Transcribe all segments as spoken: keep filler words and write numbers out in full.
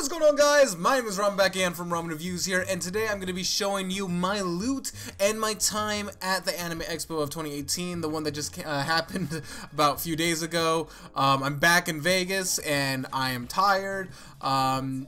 What is going on, guys? My name is Ramen Bakian from Ramen Reviews here, and today I'm going to be showing you my loot and my time at the Anime Expo of twenty eighteen, the one that just uh, happened about a few days ago. Um, I'm back in Vegas, and I am tired. Um...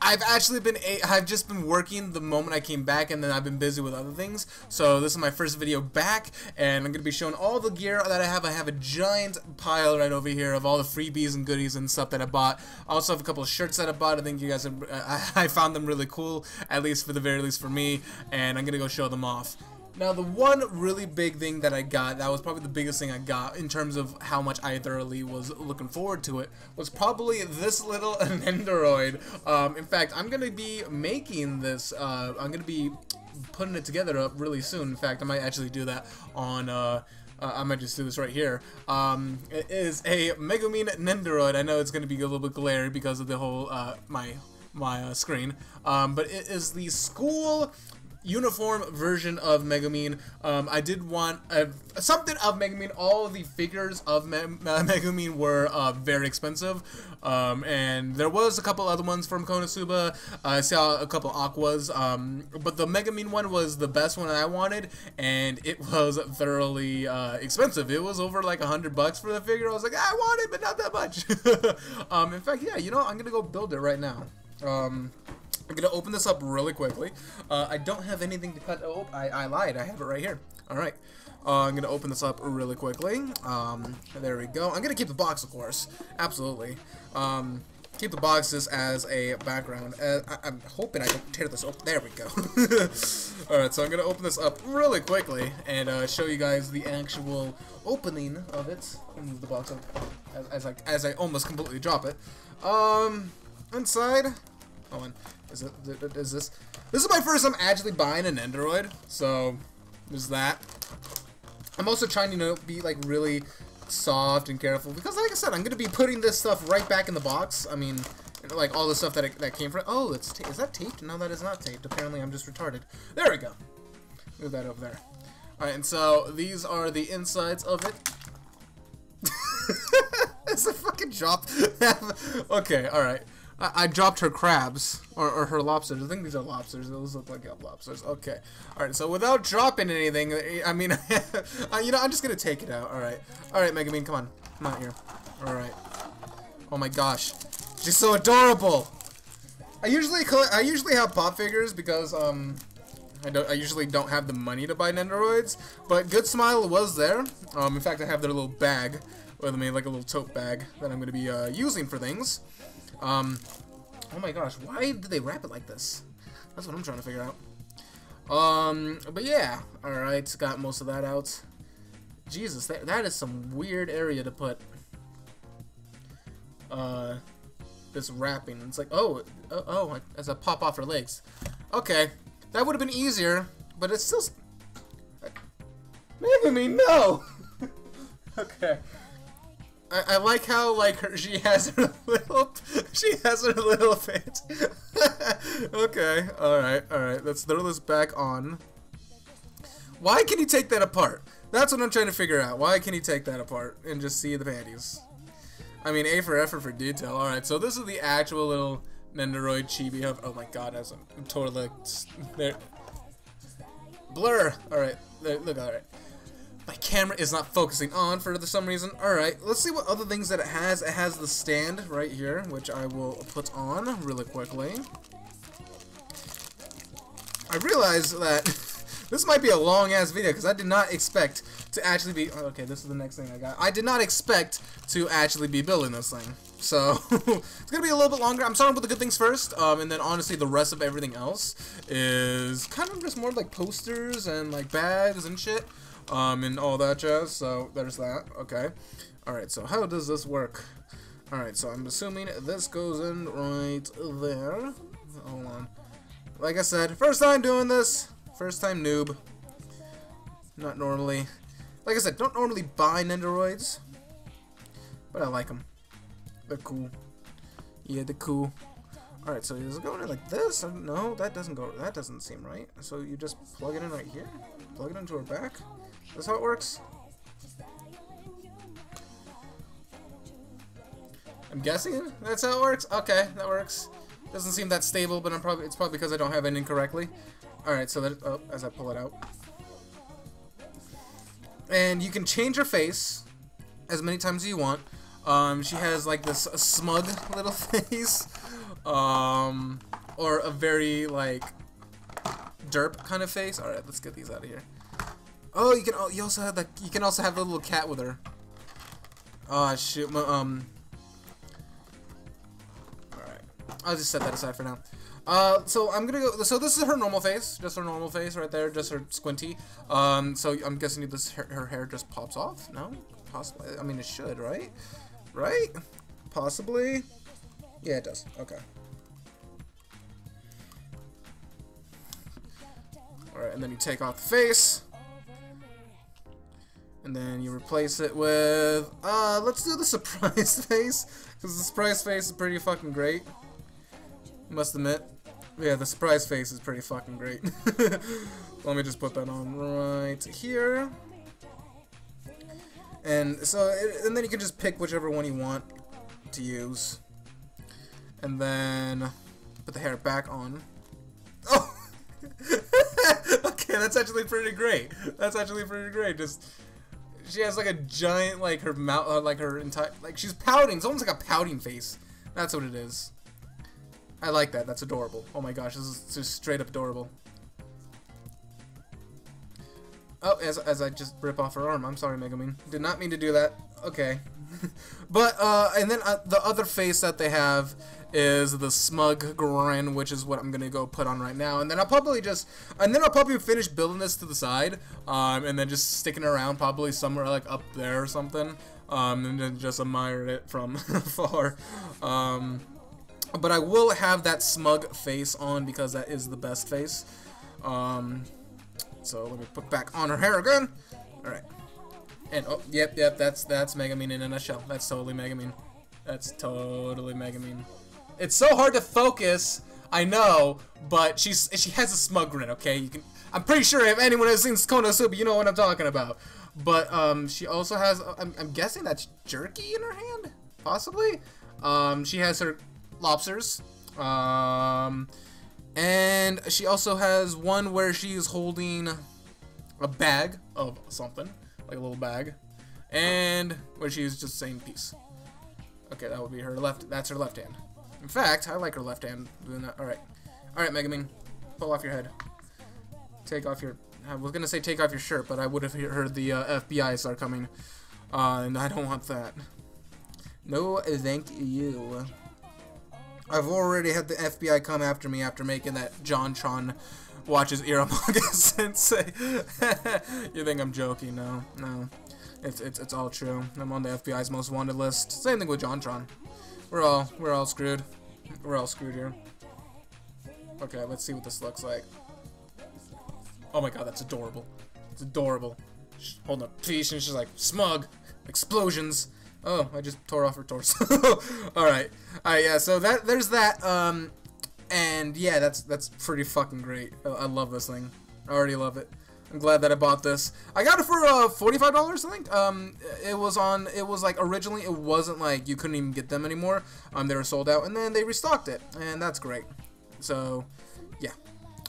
I've actually been, a I've just been working the moment I came back, and then I've been busy with other things, so this is my first video back, and I'm going to be showing all the gear that I have. I have a giant pile right over here of all the freebies and goodies and stuff that I bought. I also have a couple of shirts that I bought. I think you guys, have, I, I found them really cool, at least for the very least for me, and I'm going to go show them off. Now, the one really big thing that I got, that was probably the biggest thing I got in terms of how much I thoroughly was looking forward to it, was probably this little Nendoroid. Um, in fact, I'm going to be making this, uh, I'm going to be putting it together up really soon. In fact, I might actually do that on... Uh, Uh, I might just do this right here. Um, it is a Megumin Nendoroid. I know it's going to be a little bit glary because of the whole, uh, my, my uh, screen. Um, but it is the school uniform version of Megumin. Um, I did want a, something of Megumin. All of the figures of Me uh, Megumin were uh, very expensive. Um, and there was a couple other ones from Konosuba. Uh, I saw a couple Aquas. Um, but the Megumin one was the best one I wanted, and it was thoroughly uh, expensive. It was over like a hundred bucks for the figure. I was like, I want it, but not that much. um, in fact, yeah, you know, I'm gonna go build it right now. Um, I'm gonna open this up really quickly. Uh, I don't have anything to cut. Oh, I, I lied. I have it right here. All right. Uh, I'm gonna open this up really quickly. Um, there we go. I'm gonna keep the box, of course. Absolutely. Um, keep the boxes as a background. Uh, I, I'm hoping I don't tear this open. There we go. All right. So I'm gonna open this up really quickly and uh, show you guys the actual opening of it. I'll move the box up as, as I as I almost completely drop it. Um, inside. Hold on. Is it? Is this? This is my first time actually buying an Nendoroid, so there's that. I'm also trying to, you know, be like really soft and careful because, like I said, I'm gonna be putting this stuff right back in the box. I mean, like all the stuff that it, that came from. Oh, it's ta is that taped? No, that is not taped. Apparently, I'm just retarded. There we go. Move that over there. All right, and so these are the insides of it. It's a fucking drop. Okay, all right. I dropped her crabs, or, or her lobsters. I think these are lobsters. Those look like lobsters. Okay. Alright, so without dropping anything, I mean, you know, I'm just going to take it out. Alright. Alright, Megumin, come on. Come out here. Alright. Oh my gosh. She's so adorable! I usually collect, I usually have pop figures because, um, I, don't, I usually don't have the money to buy Nendoroids, but Good Smile was there. Um, in fact, I have their little bag with me, like a little tote bag that I'm going to be uh, using for things. Um, oh my gosh, why did they wrap it like this? That's what I'm trying to figure out. Um, but yeah, alright, got most of that out. Jesus, that, that is some weird area to put, uh, this wrapping. It's like, oh, oh, oh as I pop off her legs. Okay, that would have been easier, but it's still... Megumin, no! Okay. I, I like how like her, she has her little she has her little fit. Okay, all right, all right. Let's throw this back on. Why can you take that apart? That's what I'm trying to figure out. Why can you take that apart and just see the panties? I mean, A for effort for detail. All right, so this is the actual little Nendoroid chibi of. Oh my God, as I'm totally there. Blur. All right, there, look. All right. My camera is not focusing on for some reason. Alright, let's see what other things that it has. It has the stand right here, which I will put on really quickly. I realize that this might be a long-ass video because I did not expect to actually be... Okay, this is the next thing I got. I did not expect to actually be building this thing. So, it's going to be a little bit longer. I'm starting with the good things first, um, and then honestly the rest of everything else is kind of just more like posters and like bags and shit. Um, and all that jazz, so there's that, okay. Alright, so how does this work? Alright, so I'm assuming this goes in right there. Hold on. Like I said, first time doing this. First time noob. Not normally. Like I said, don't normally buy Nendoroids. But I like them. They're cool. Yeah, they're cool. Alright, so is it going in like this? No, that doesn't go, that doesn't seem right. So you just plug it in right here? Plug it into her back? That's how it works. I'm guessing that's how it works. Okay, that works. Doesn't seem that stable, but I'm probably it's probably because I don't have it incorrectly. Alright, so that oh, as I pull it out. And you can change her face as many times as you want. Um, she has like this a smug little face, um, or a very like derp kind of face. All right, let's get these out of here. Oh, you can oh, you also have the you can also have a little cat with her. Oh shoot, my, um. All right, I'll just set that aside for now. Uh, so I'm gonna go. So this is her normal face, just her normal face right there, just her squinty. Um, so I'm guessing this her, her hair just pops off. No, possibly. I mean, it should, right? Right? Possibly? Yeah, it does. Okay. Alright, and then you take off the face. And then you replace it with... Uh, let's do the surprise face. Because the surprise face is pretty fucking great. Must admit. Yeah, the surprise face is pretty fucking great. Let me just put that on right here. And so, and then you can just pick whichever one you want to use, and then put the hair back on. Oh, okay, that's actually pretty great. That's actually pretty great. Just she has like a giant, like her mouth, uh, like her entire, like she's pouting. It's almost like a pouting face. That's what it is. I like that. That's adorable. Oh my gosh, this is just straight up adorable. Oh, as, as I just rip off her arm. I'm sorry, Megumin. Did not mean to do that. Okay. But, uh, and then uh, the other face that they have is the smug grin, which is what I'm going to go put on right now. And then I'll probably just, and then I'll probably finish building this to the side, um, and then just sticking around probably somewhere like up there or something, um, and then just admire it from afar. Um, but I will have that smug face on because that is the best face. Um... So let me put back on her hair again. All right, and oh, yep, yep, that's that's Megumin in a nutshell. That's totally Megumin. That's totally Megumin. It's so hard to focus. I know, but she's she has a smug grin. Okay, you can. I'm pretty sure if anyone has seen Konosuba, you know what I'm talking about. But um, she also has. I'm, I'm guessing that's jerky in her hand, possibly. Um, she has her lobsters. Um. And she also has one where she is holding a bag of something, like a little bag, and where she's just saying peace. Okay, that would be her left, that's her left hand. In fact, I like her left hand doing that. Alright, alright Megumin, pull off your head. Take off your, I was gonna say take off your shirt, but I would have heard the uh, F B I start coming, uh, and I don't want that. No, thank you. I've already had the F B I come after me after making that JonTron watches Iromanga Sensei. You think I'm joking? No, no. It's, it's it's all true. I'm on the F B I's most wanted list. Same thing with JonTron. We're all we're all screwed. We're all screwed here. Okay, let's see what this looks like. Oh my God, that's adorable. It's adorable. She's holding a piece and she's like smug explosions. Oh, I just tore off her torso. Alright. Alright, yeah, so that there's that, um, and yeah, that's that's pretty fucking great. I, I love this thing. I already love it. I'm glad that I bought this. I got it for, uh, forty-five dollars, I think. Um, it was on, it was like, originally it wasn't like, you couldn't even get them anymore. Um, they were sold out, and then they restocked it, and that's great. So, yeah.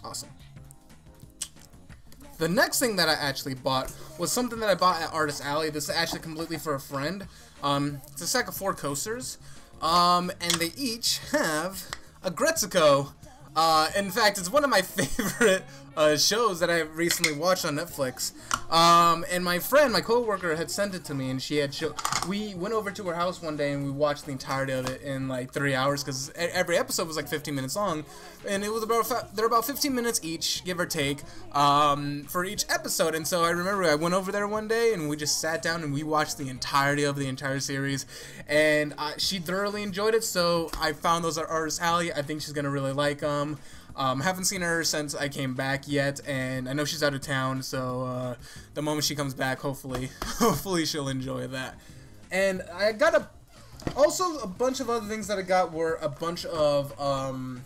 Awesome. The next thing that I actually bought was something that I bought at Artist Alley. This is actually completely for a friend. Um, it's a stack of four coasters, um, and they each have a Gretsuko. Uh, in fact, it's one of my favorite uh, shows that I recently watched on Netflix. Um, and my friend, my coworker, had sent it to me, and she had show. We went over to her house one day, and we watched the entirety of it in like three hours, because every episode was like fifteen minutes long, and it was about they're about fifteen minutes each, give or take, um, for each episode. And so I remember I went over there one day, and we just sat down and we watched the entirety of the entire series, and uh, she thoroughly enjoyed it. So I found those at Artist Alley. I think she's gonna really like them. Um, um, haven't seen her since I came back yet, and I know she's out of town, so uh, the moment she comes back, hopefully, hopefully she'll enjoy that. And I got a, also a bunch of other things that I got were a bunch of um,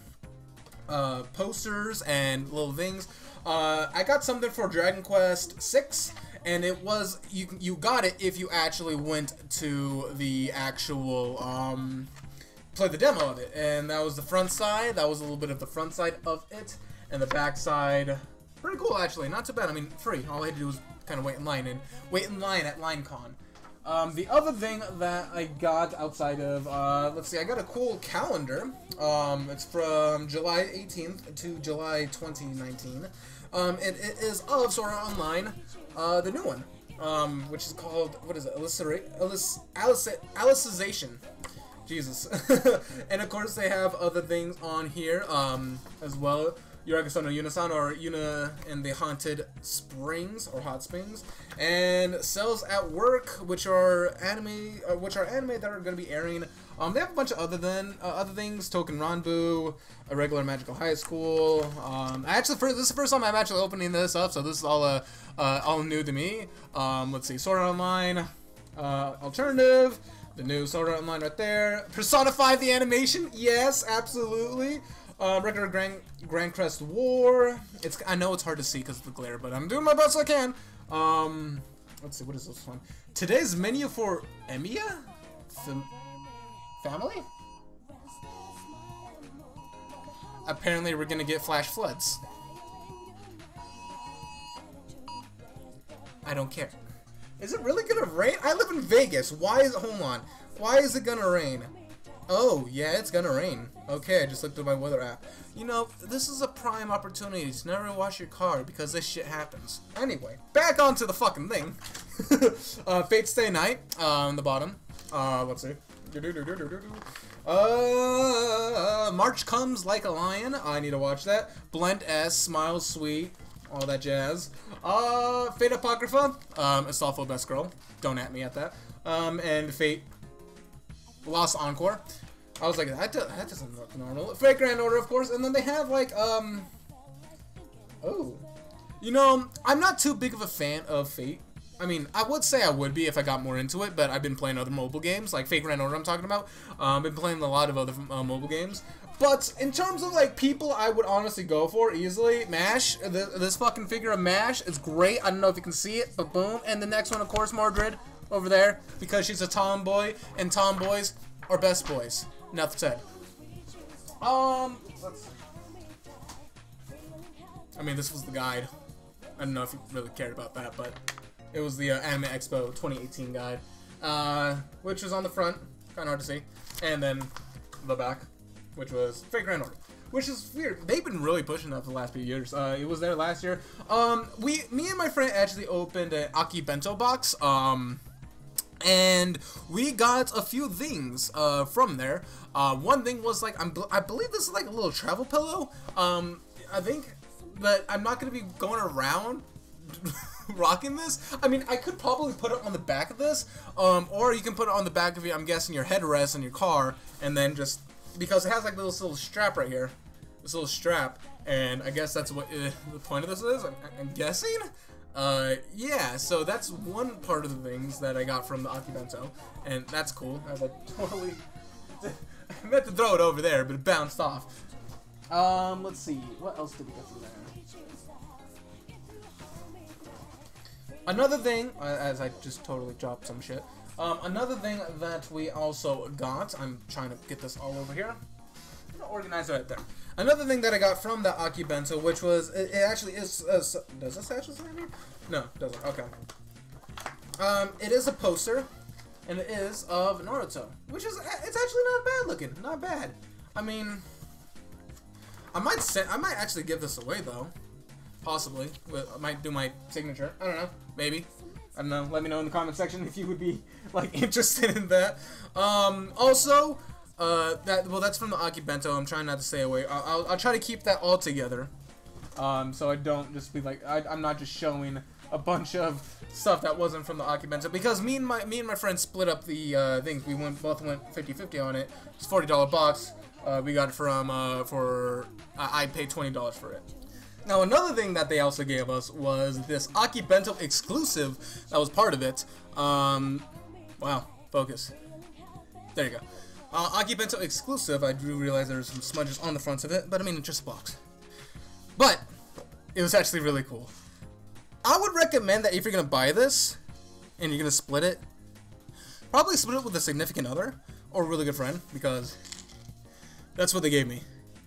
uh, posters and little things. Uh, I got something for Dragon Quest six, and it was you you got it if you actually went to the actual um. played the demo of it, and that was the front side. That was a little bit of the front side of it, and the back side, pretty cool actually, not too bad. I mean, free. All I had to do was kind of wait in line and wait in line at LineCon. Um, the other thing that I got outside of, uh, let's see, I got a cool calendar. Um, it's from July eighteenth to July twenty nineteen. Um, and it is of Sword Art Online, uh, the new one, um, which is called, what is it, Alicization. Jesus. And of course they have other things on here, um, as well. Yurakasono Yunasan, or Yuna and the Haunted Springs, or Hot Springs, and Cells at Work, which are anime, uh, which are anime that are going to be airing. Um, they have a bunch of other than uh, other things, Token Ranbu, Irregular Magical High School. Um, I actually, first, this is the first time I'm actually opening this up, so this is all uh, uh all new to me. Um, let's see, Sword Art Online, uh, Alternative, the new Sword Art Online right there. Persona five, the animation, yes, absolutely. Uh, regular Grand Grand Crest War. It's I know it's hard to see because of the glare, but I'm doing my best I can. Um, let's see, what is this one? Today's menu for Emiya? Fam family? Apparently we're gonna get flash floods. I don't care. Is it really gonna rain? I live in Vegas. Why is hold on? Why is it gonna rain? Oh, yeah, it's gonna rain. Okay, I just looked at my weather app. You know, this is a prime opportunity to never wash your car because this shit happens. Anyway, back onto the fucking thing. uh, Fate Stay Night, uh, on the bottom. Uh, let's see. Uh, March Comes Like a Lion. I need to watch that. Blend S, Smile Sweet, all that jazz. Uh, Fate Apocrypha, um, Astolfo Best Girl. Don't at me at that. Um, and Fate Lost Encore. I was like, that, do that doesn't look normal. Fate Grand Order, of course, and then they have like, um, oh, you know, I'm not too big of a fan of Fate. I mean, I would say I would be if I got more into it, but I've been playing other mobile games, like Fate Grand Order I'm talking about. Um, I've been playing a lot of other uh, mobile games. But in terms of like people I would honestly go for easily, Mash, th this fucking figure of Mash is great. I don't know if you can see it, but boom. And the next one, of course, Mordred over there, because she's a tomboy, and tomboys are best boys. Enough said. Um, let's... I mean, this was the guide. I don't know if you really cared about that, but it was the uh, Anime Expo twenty eighteen guide, uh, which was on the front, kind of hard to see, and then the back, which was Fate Grand Order, which is weird. They've been really pushing that for the last few years. Uh, it was there last year. Um, we, me and my friend actually opened an Akibento box. Um. And we got a few things uh, from there. Uh, one thing was like, I'm, I believe this is like a little travel pillow. Um, I think that I'm not going to be going around rocking this. I mean, I could probably put it on the back of this, um, or you can put it on the back of your, I'm guessing, your headrest in your car, and then just, because it has like this little strap right here, this little strap, and I guess that's what uh, the point of this is, I'm, I'm guessing? Uh, yeah, so that's one part of the things that I got from the Akibento, and that's cool. I was like, totally, I meant to throw it over there, but it bounced off. Um, let's see, what else did we get from there? Another thing, as I just totally dropped some shit, um, another thing that we also got, I'm trying to get this all over here, I'm gonna organize it right there. Another thing that I got from the Akibento, which was, it, it actually is, uh, so, does this actually say here? No, it doesn't, okay. Um, it is a poster, and it is of Naruto, which is, it's actually not bad looking, not bad. I mean, I might send, I might actually give this away though, possibly. I might do my signature, I don't know, maybe. I don't know, let me know in the comment section if you would be, like, interested in that. Um, also, Uh, that, well, that's from the Akibento. I'm trying not to stay away. I'll, I'll, I'll try to keep that all together. Um, so I don't just be like, I, I'm not just showing a bunch of stuff that wasn't from the Akibento. Because me and my, me and my friend split up the, uh, things. We went, both went fifty fifty on it. It's a forty dollar box. Uh, we got it from, uh, for, I, I paid twenty dollars for it. Now, another thing that they also gave us was this Akibento exclusive that was part of it. Um, wow, focus. There you go. Uh, Akibento exclusive, I do realize there's some smudges on the front of it, but I mean, it's just a box. But, it was actually really cool. I would recommend that if you're going to buy this, and you're going to split it, probably split it with a significant other, or a really good friend, because That's what they gave me.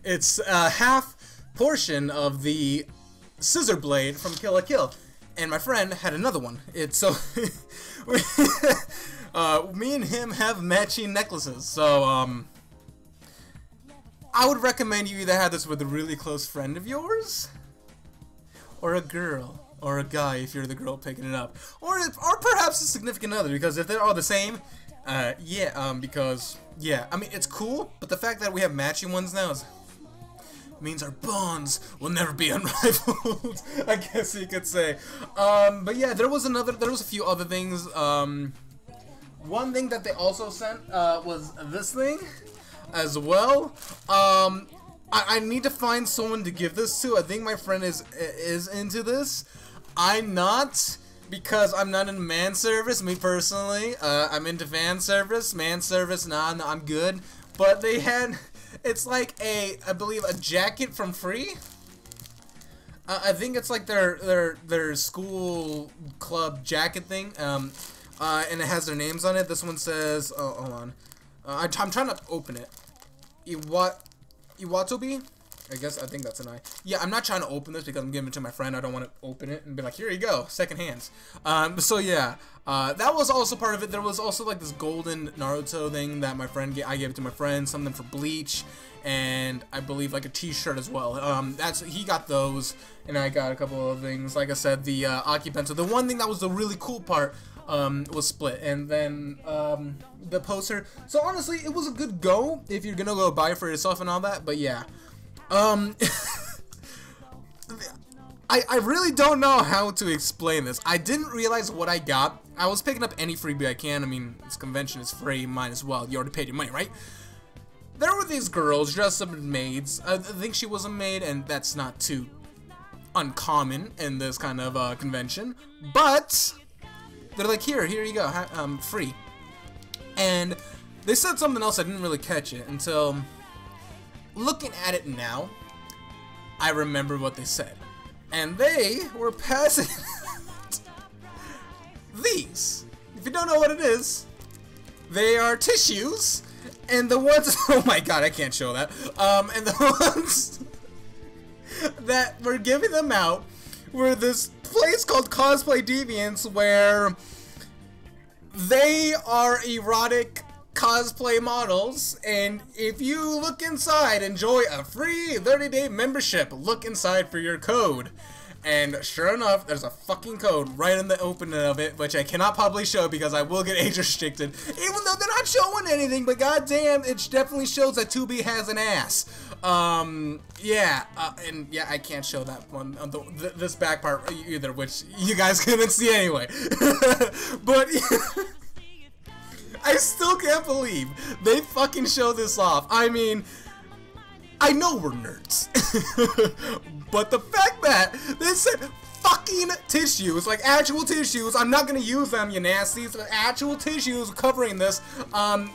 It's a half portion of the scissor blade from Kill la Kill. And my friend had another one. It's so... uh, me and him have matching necklaces, so... um. I would recommend you either have this with a really close friend of yours, or a girl, or a guy if you're the girl picking it up, or or perhaps a significant other, because if they're all the same, uh, yeah, um, because, yeah, I mean, it's cool, but the fact that we have matching ones now is, means our bonds will never be unrivaled, I guess you could say. Um, but yeah, there was another, there was a few other things. Um, one thing that they also sent, uh, was this thing. As well, um, I, I need to find someone to give this to. I think my friend is is into this. I'm not, because I'm not in man service. Me personally, uh, I'm into fan service. Man service, nah, nah, I'm good. But they had, it's like a, I believe, a jacket from Free. Uh, I think it's like their their their school club jacket thing, um, uh, and it has their names on it. This one says, oh, hold on. Uh, I, I'm trying to open it. Iwa, Iwatobi? I guess, I think that's an I. Yeah, I'm not trying to open this because I'm giving it to my friend. I don't want to open it and be like, here you go, second hands. Um, so yeah, uh, that was also part of it. There was also like this golden Naruto thing that my friend, I gave it to my friend, something for Bleach, and I believe like a t-shirt as well. Um, that's, he got those, and I got a couple of things. Like I said, the uh, Akibento. The one thing that was the really cool part Um, was split, and then um, the poster. So honestly, it was a good go if you're gonna go buy it for yourself and all that. But yeah, um, I I really don't know how to explain this. I didn't realize what I got. I was picking up any freebie I can. I mean, this convention is free, might as well. You already paid your money, right? There were these girls dressed up as maids. I think she was a maid, and that's not too uncommon in this kind of uh, convention. But they're like, here, here you go, um, free. And they said something else, I didn't really catch it until looking at it now, I remember what they said. And they were passing these. If you don't know what it is, they are tissues, and the ones, oh my god, I can't show that, um, and the ones that were giving them out were this place called Cosplay Deviants, where they are erotic cosplay models, and if you look inside, enjoy a free thirty day membership. Look inside for your code. And sure enough, there's a fucking code right in the opening of it, which I cannot probably show because I will get age restricted, even though they're not showing anything, but goddamn, it definitely shows that two B has an ass. Um, yeah, uh, and yeah, I can't show that one, uh, the, th this back part either, which you guys couldn't see anyway. But I still can't believe they fucking show this off. I mean, I know we're nerds, but the fact that they said fucking tissues, like actual tissues, I'm not gonna use them, you nasties, but actual tissues covering this, um,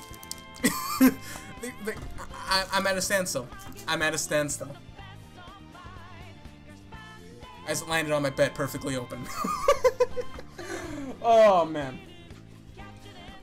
they, they, I, I'm at a standstill. I'm at a standstill. I just landed on my bed perfectly open. Oh, man.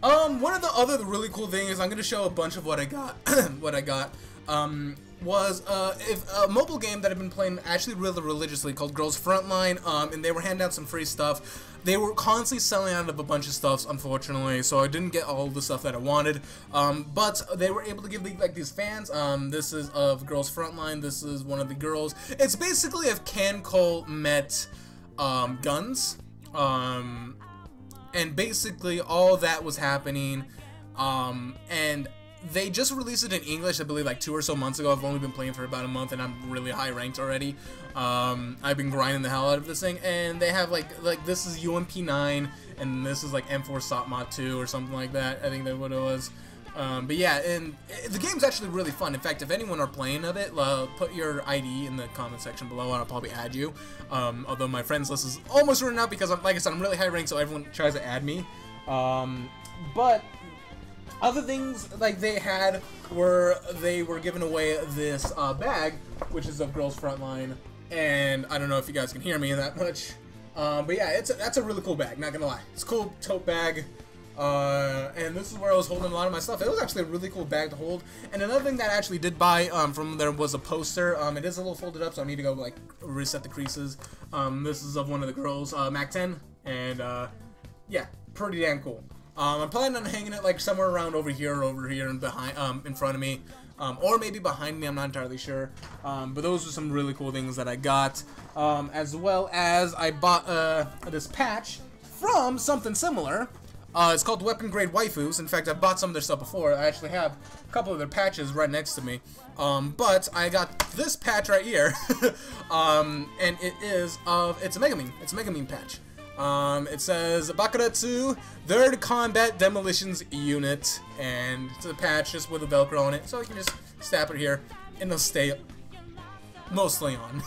Um, one of the other really cool things, I'm gonna show a bunch of what I got, what I got, um, was uh, if, a mobile game that I've been playing actually really religiously called Girls Frontline, um, and they were handing out some free stuff. They were constantly selling out of a bunch of stuffs, unfortunately, so I didn't get all the stuff that I wanted, um, but they were able to give like these fans, um, this is of Girls Frontline, this is one of the girls. It's basically if Can Cole met um, Guns, um, and basically all that was happening, um, and they just released it in English, I believe, like two or so months ago. I've only been playing for about a month, and I'm really high ranked already. Um, I've been grinding the hell out of this thing, and they have like like this is U M P nine, and this is like M four Sotmot two or something like that. I think that's what it was. Um, but yeah, and it, the game's actually really fun. In fact, if anyone are playing of it, uh, put your I D in the comment section below, and I'll probably add you. Um, although my friends list is almost running out because, I'm, like I said, I'm really high ranked, so everyone tries to add me. Um, but other things like they had were they were giving away this uh, bag, which is of Girls Frontline, and I don't know if you guys can hear me that much, um, but yeah, it's a, that's a really cool bag. Not gonna lie, it's a cool tote bag. Uh, and this is where I was holding a lot of my stuff. It was actually a really cool bag to hold. And another thing that I actually did buy um, from there was a poster. Um, it is a little folded up, so I need to go like reset the creases. Um, this is of one of the girls, uh, Mac ten, and uh, yeah, pretty damn cool. Um, I'm planning on hanging it like somewhere around over here, over here, and behind, um, in front of me, um, or maybe behind me. I'm not entirely sure. Um, but those are some really cool things that I got, um, as well as I bought uh, this patch from something similar. Uh, it's called Weapon Grade Waifus. In fact, I bought some of their stuff before. I actually have a couple of their patches right next to me. Um, but I got this patch right here. um, and it is of... It's a Megumin. It's a Megumin patch. Um, it says, Bakuratsu, Third Combat Demolitions Unit. And it's a patch just with a Velcro on it. So you can just snap it here, and it'll stay mostly on.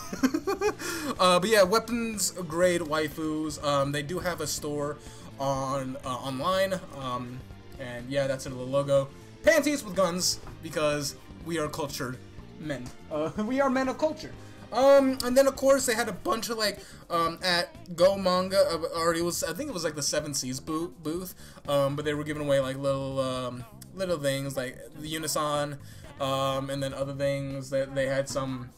uh, but yeah, Weapons Grade Waifus. Um, they do have a store on uh, online, um, and yeah, that's their little logo. Panties with guns, because we are cultured men. Uh, we are men of culture. Um, and then of course they had a bunch of like um, at Go Manga, uh, already was I think it was like the Seven Seas booth, booth um, but they were giving away like little um, little things like the Unison, um, and then other things that they had some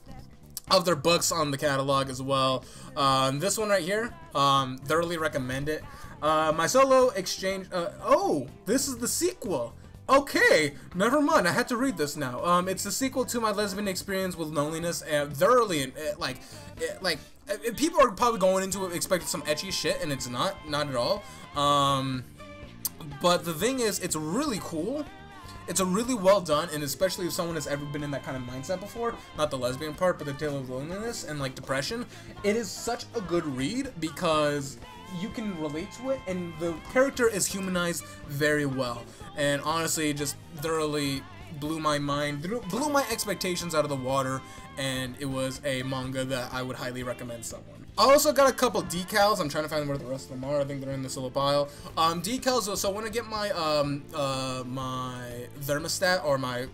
of their books on the catalog as well. Um, this one right here, um, thoroughly recommend it. Uh, my solo exchange, uh, oh, this is the sequel. Okay, never mind, I had to read this now. Um, it's the sequel to my lesbian experience with loneliness, and thoroughly, and uh, like, it, like, it, people are probably going into it expecting some ecchi shit, and it's not, not at all. Um, but the thing is, it's really cool. It's a really well done, and especially if someone has ever been in that kind of mindset before, not the lesbian part, but the tale of loneliness and like depression, it is such a good read because you can relate to it, and the character is humanized very well. And honestly, just thoroughly blew my mind, blew my expectations out of the water, and it was a manga that I would highly recommend someone. I also got a couple decals. I'm trying to find where the rest of them are. I think they're in this little pile. Um, decals, so when I get my um, uh, my thermostat or my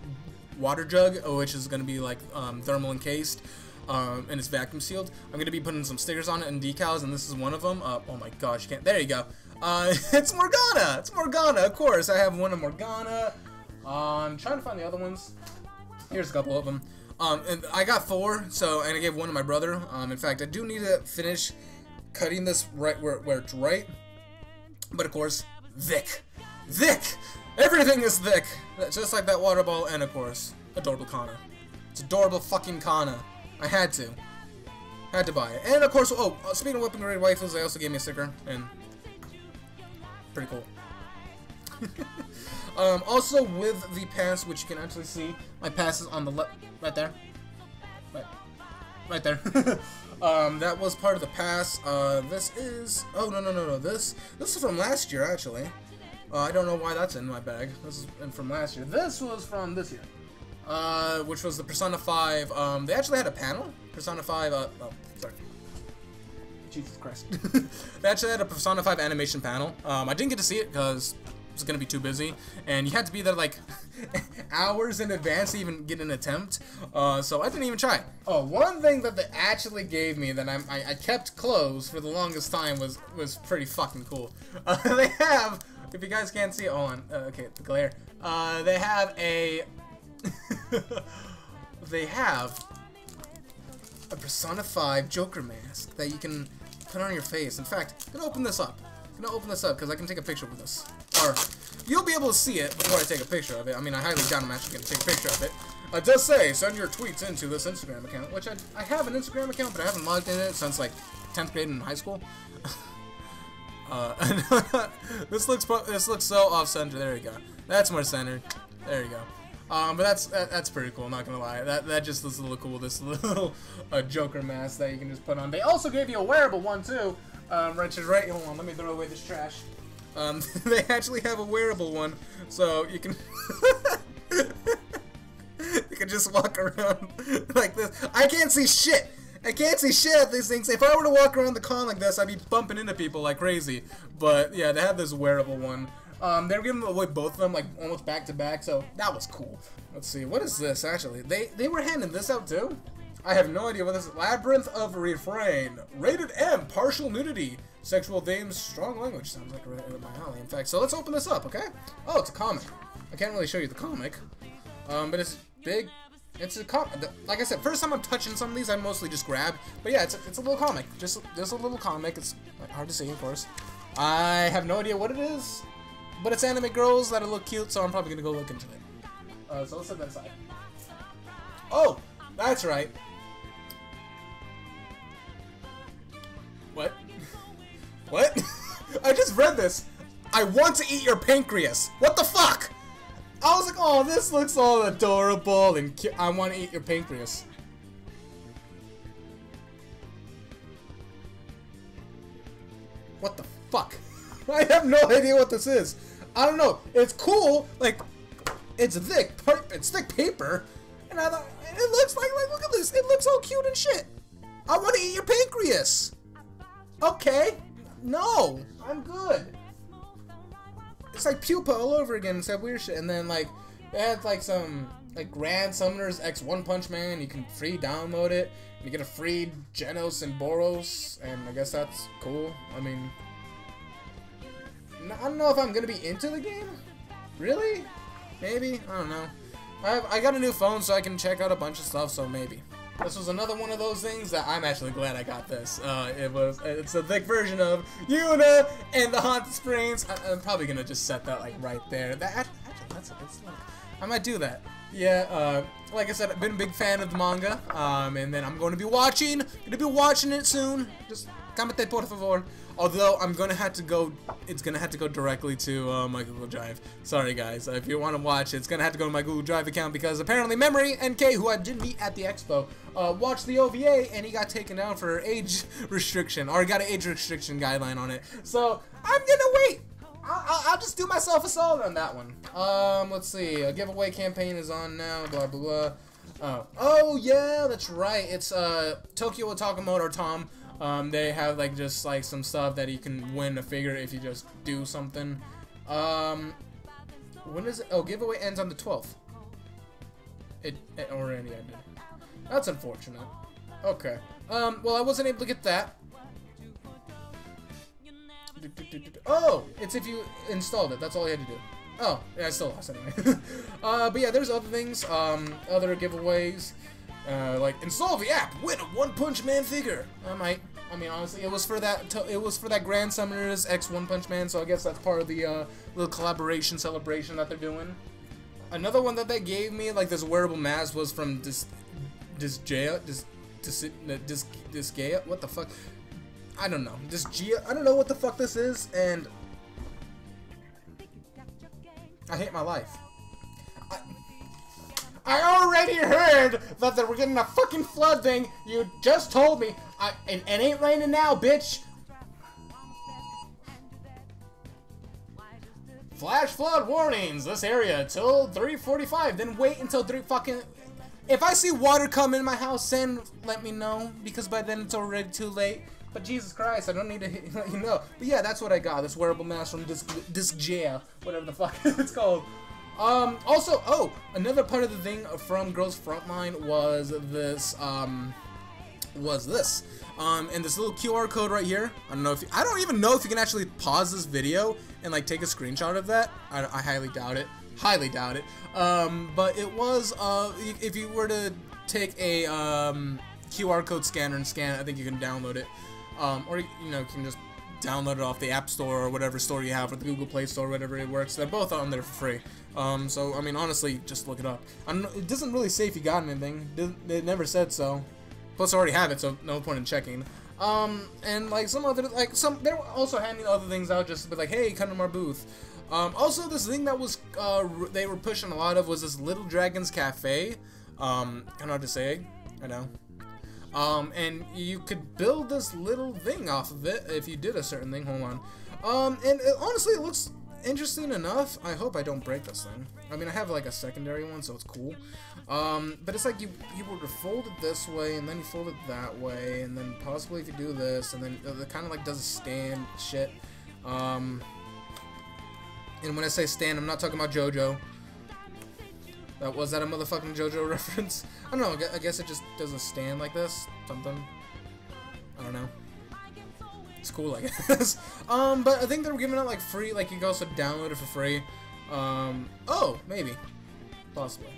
water jug, which is going to be like um, thermal encased, um, and it's vacuum sealed, I'm going to be putting some stickers on it and decals, and this is one of them. Uh, oh my gosh, you can't, there you go. Uh, it's Morgana. It's Morgana, of course. I have one of Morgana. Uh, I'm trying to find the other ones. Here's a couple of them. Um, and I got four, so, and I gave one to my brother. Um, in fact, I do need to finish cutting this right where, where it's right. But of course, Vic. Vic! Everything is Vic! Just like that water ball, and of course, adorable Kana. It's adorable fucking Kana. I had to. Had to buy it. And of course, oh, speaking of Weapon Grade Waifus, they also gave me a sticker, and pretty cool. Um, also with the pass, which you can actually see, my pass is on the left, right there, right, right there. um, that was part of the pass. Uh, this is, oh no no no no, this this is from last year actually. Uh, I don't know why that's in my bag. This is from last year. This was from this year, uh, which was the Persona five. Um, they actually had a panel. Persona five. Uh, oh, sorry. Jesus Christ. They actually had a Persona five animation panel. Um, I didn't get to see it because it's gonna be too busy, and you had to be there like hours in advance to even get an attempt, uh, so I didn't even try. Oh, one thing that they actually gave me that I'm, I, I kept close for the longest time was was pretty fucking cool. Uh, they have, if you guys can't see, hold on, uh, okay, the glare. Uh, they have a, they have a Persona five Joker mask that you can put on your face. In fact, I'm gonna open this up. I'm gonna open this up because I can take a picture with this. Or you'll be able to see it before I take a picture of it. I mean, I highly doubt I'm actually gonna take a picture of it. Uh, it does say send your tweets into this Instagram account, which I I have an Instagram account, but I haven't logged in it since like tenth grade in high school. uh, this looks this looks so off center. There you go. That's more centered. There you go. Um, but that's that, that's pretty cool. I'm not gonna lie. That that just looks a little cool. This little uh, Joker mask that you can just put on. They also gave you a wearable one too. Um, right to right. Hold on. Let me throw away this trash. Um, they actually have a wearable one, so you can you can just walk around like this. I can't see shit. I can't see shit at these things. If I were to walk around the con like this, I'd be bumping into people like crazy. But yeah, they have this wearable one. Um, they were giving away both of them like almost back to back, so that was cool. Let's see, what is this actually? They they were handing this out too. I have no idea what this is. Labyrinth of Refrain, rated M, partial nudity. Sexual themes, strong language, sounds like right in my alley, in fact. So let's open this up, okay? Oh, it's a comic. I can't really show you the comic, um, but it's big. It's a com. Like I said, first time I'm touching some of these, I mostly just grab. But yeah, it's a, it's a little comic. Just there's a little comic. It's hard to see, of course. I have no idea what it is, but it's anime girls that look cute, so I'm probably gonna go look into it. Uh, so let's set that aside. Oh, that's right. What? What? I just read this. I want to eat your pancreas. What the fuck? I was like, oh, this looks all adorable and cute. I want to eat your pancreas. What the fuck? I have no idea what this is. I don't know. It's cool. Like, it's thick. It's thick paper. And I thought, it looks like, like, look at this. It looks all cute and shit. I want to eat your pancreas. Okay. No. I'm good. It's like Pupa all over again and said weird shit, and then like they had like some like Grand Summoners X One Punch Man. You can free download it. And you get a free Genos and Boros, and I guess that's cool. I mean, I don't know if I'm gonna be into the game. Really? Maybe? I don't know. I have, I got a new phone, so I can check out a bunch of stuff. So maybe this was another one of those things that I'm actually glad I got this. Uh, it was, it's a thick version of Yuna and the Haunted Springs. I, I'm probably gonna just set that like right there. That actually, that's, it's like, I might do that. Yeah. Uh, like I said, I've been a big fan of the manga. Um, and then I'm going to be watching, gonna be watching it soon. Just commentate por favor. Although I'm gonna have to go, it's gonna have to go directly to uh, my Google Drive. Sorry guys, if you want to watch, it's gonna have to go to my Google Drive account because apparently Memory N K, who I did meet at the expo, uh, watched the O V A and he got taken down for age restriction, or he got an age restriction guideline on it. So I'm gonna wait. I'll, I'll just do myself a solid on that one. Um, let's see. A giveaway campaign is on now. Blah blah blah. Oh, oh yeah, that's right. It's uh, Tokyo Watakamoto or Tom. Um, they have like just like some stuff that you can win a figure if you just do something. Um, when is it? Oh, giveaway ends on the twelfth. It, it already ended. That's unfortunate. Okay. Um, well, I wasn't able to get that. Oh, it's if you installed it. That's all you had to do. Oh, yeah, I still lost anyway. uh, but yeah, there's other things. Um, other giveaways. Uh, like install the app, win a One Punch Man figure. I might. I mean, honestly, it was for that. It was for that Grand Summoners X One Punch Man. So I guess that's part of the uh, little collaboration celebration that they're doing. Another one that they gave me, like this wearable mask, was from Dis, Disgaea, Dis, Dis, Dis, Disgaea. What the fuck? I don't know. Disgaea. I don't know what the fuck this is, and I hate my life. I already heard that they were getting a fucking flood thing. You just told me. I, and it ain't raining now, bitch. Flash flood warnings. This area till three forty-five. Then wait until three fucking. If I see water come in my house, then let me know. Because by then it's already too late. But Jesus Christ, I don't need to let you know. But yeah, that's what I got. This wearable mask from Disgaea, whatever the fuck it's called. Um, also, oh, another part of the thing from Girls Frontline was this, um, was this, um, and this little Q R code right here. I don't know if you, I don't even know if you can actually pause this video and, like, take a screenshot of that. I, I highly doubt it, highly doubt it, um, but it was, uh, if you were to take a, um, Q R code scanner and scan it, I think you can download it, um, or, you know, you can just download it off the App Store or whatever store you have, or the Google Play Store, whatever it works. They're both on there for free. Um, so, I mean, honestly, just look it up. I'm, it doesn't really say if you got anything. It never said so. Plus, I already have it, so no point in checking. Um, and, like, some other, like, some, they were also handing other things out just to be like, hey, come to our booth. Um, also, this thing that was, uh, they were pushing a lot of was this Little Dragon's Cafe. Um, I don't know how to say, I know. Um, and you could build this little thing off of it if you did a certain thing. Hold on. Um, and it, honestly, it looks interesting enough. I hope I don't break this thing. I mean, I have like a secondary one, so it's cool. Um, but it's like you you would fold it this way, and then you fold it that way, and then possibly if you do this, and then it kind of like does a stand shit. Um, and when I say stand, I'm not talking about JoJo. That was that a motherfucking JoJo reference? I don't know. I guess it just doesn't stand like this. Something. I don't know. It's cool, I guess. um, but I think they're giving it like free. Like you can also download it for free. Um, oh, maybe, possibly.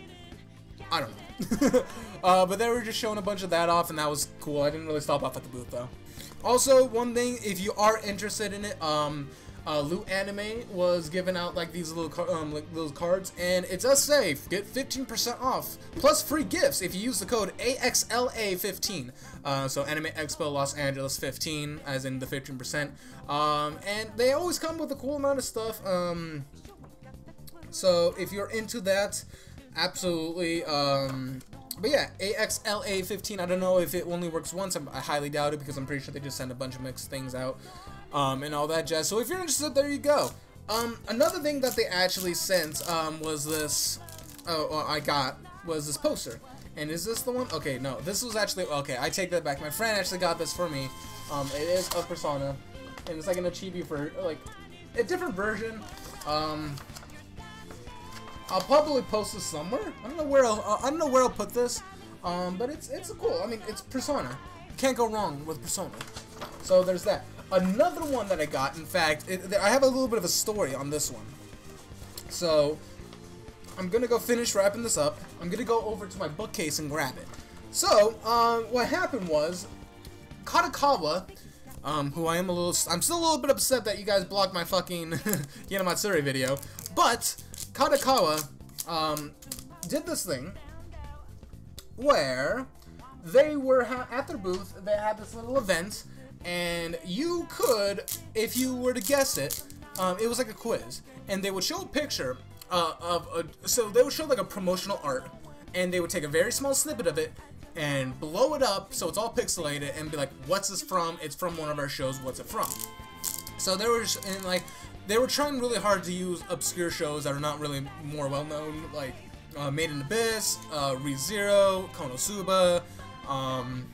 I don't know. uh, but they were just showing a bunch of that off, and that was cool. I didn't really stop off at the booth though. Also, one thing, if you are interested in it, um, uh, Loot Anime was giving out like these little car um, like, little cards, and it does say get fifteen percent off plus free gifts if you use the code A X L A fifteen. Uh, so Anime Expo Los Angeles fifteen, as in the fifteen percent. Um, and they always come with a cool amount of stuff. Um, so if you're into that, absolutely. Um, But yeah, A X L A fifteen, I don't know if it only works once. I'm, I highly doubt it because I'm pretty sure they just send a bunch of mixed things out um, and all that jazz. So if you're interested, there you go. Um, another thing that they actually sent um, was this, oh, well, I got, was this poster. And is this the one? Okay, no, this was actually, okay, I take that back. My friend actually got this for me. Um, it is a Persona, and it's like an Achibi for, like, a different version. Um... I'll probably post this somewhere. I don't know where I'll, uh, I don't know where I'll put this, um, but it's it's cool. I mean, it's Persona. Can't go wrong with Persona. So there's that. Another one that I got. In fact, it, I have a little bit of a story on this one. So I'm gonna go finish wrapping this up. I'm gonna go over to my bookcase and grab it. So um, what happened was, Kadokawa, um, who I am a little, I'm still a little bit upset that you guys blocked my fucking Yanamatsuri video, but Kadokawa um, did this thing where they were ha at their booth. They had this little event, and you could, if you were to guess it, um, it was like a quiz, and they would show a picture uh, of a, so they would show like a promotional art, and they would take a very small snippet of it and blow it up so it's all pixelated and be like, "What's this from? It's from one of our shows. What's it from?" So there was and like. They were trying really hard to use obscure shows that are not really more well-known, like uh, Made in Abyss, uh, ReZero, Konosuba, um,